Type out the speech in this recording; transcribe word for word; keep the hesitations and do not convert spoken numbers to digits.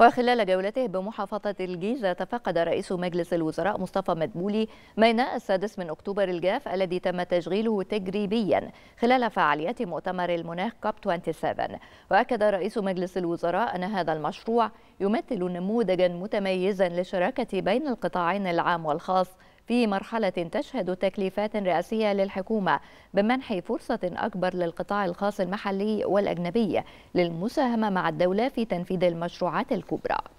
وخلال جولته بمحافظة الجيزة تفقد رئيس مجلس الوزراء مصطفى مدبولي ميناء السادس من أكتوبر الجاف الذي تم تشغيله تجريبيا خلال فعاليات مؤتمر المناخ كوب سبعة وعشرين. وأكد رئيس مجلس الوزراء أن هذا المشروع يمثل نموذجا متميزا للشراكة بين القطاعين العام والخاص في مرحلة تشهد تكليفات رئاسية للحكومة بمنح فرصة أكبر للقطاع الخاص المحلي والأجنبي للمساهمة مع الدولة في تنفيذ المشروعات الكبرى.